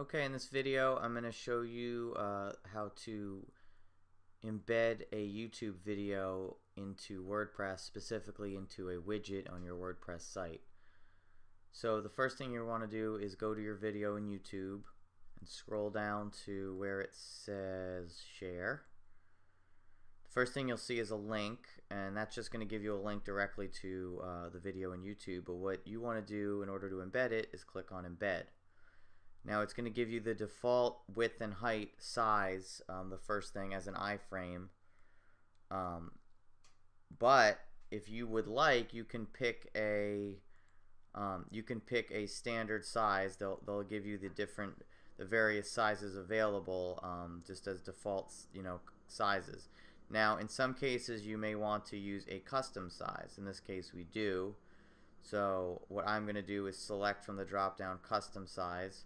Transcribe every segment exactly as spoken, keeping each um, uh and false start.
Okay, in this video I'm going to show you uh, how to embed a YouTube video into WordPress, specifically into a widget on your WordPress site. So the first thing you want to do is go to your video in YouTube and scroll down to where it says share. The first thing you'll see is a link, and that's just going to give you a link directly to uh, the video in YouTube, but what you want to do in order to embed it is click on embed. Now it's going to give you the default width and height size, um, the first thing as an iframe, um, but if you would like, you can pick a um, you can pick a standard size. They'll, they'll give you the different the various sizes available, um, just as default, you know, sizes. Now in some cases you may want to use a custom size. In this case we do. So what I'm going to do is select from the drop down custom size.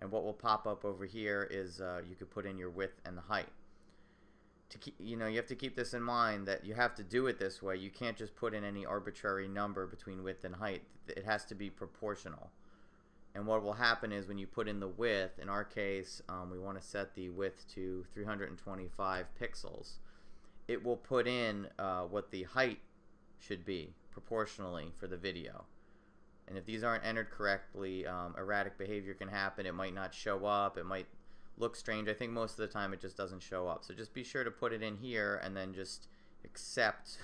And what will pop up over here is uh, you could put in your width and the height. To keep, you know, you have to keep this in mind that you have to do it this way. You can't just put in any arbitrary number between width and height. It has to be proportional. And what will happen is when you put in the width, in our case, um, we want to set the width to three hundred twenty-five pixels. It will put in uh, what the height should be proportionally for the video. And if these aren't entered correctly, um, erratic behavior can happen. It might not show up. It might look strange. I think most of the time it just doesn't show up. So just be sure to put it in here and then just accept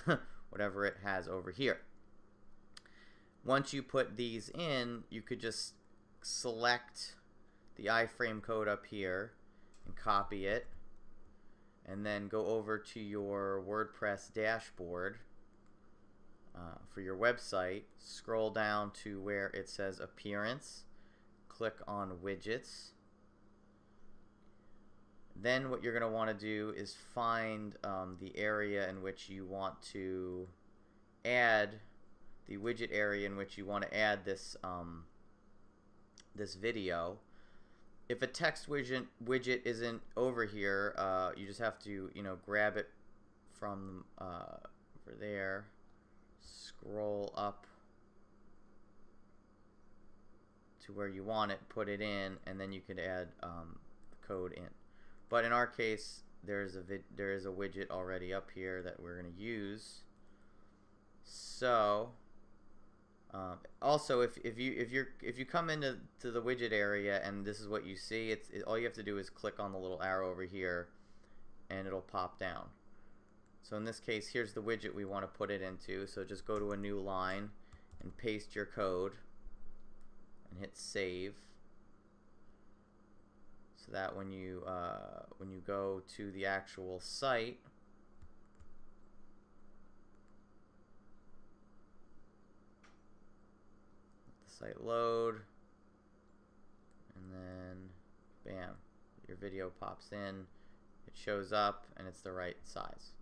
whatever it has over here. Once you put these in, you could just select the iframe code up here and copy it. And then go over to your WordPress dashboard. Uh, for your website, scroll down to where it says appearance, click on widgets. Then what you're going to want to do is find um, the area in which you want to add the widget area in which you want to add this um, this video. If a text widget widget isn't over here, uh, you just have to you know grab it from uh, over there. Scroll up to where you want it, put it in, and then you could add um, the code in. But in our case, there is a vid there is a widget already up here that we're going to use. So um, also, if if you if you're if you come into to the widget area and this is what you see, it's it, all you have to do is click on the little arrow over here, and it'll pop down. So in this case, here's the widget we want to put it into. So just go to a new line and paste your code and hit save. So that when you uh, when you go to the actual site, the site load, and then bam, your video pops in. It shows up and it's the right size.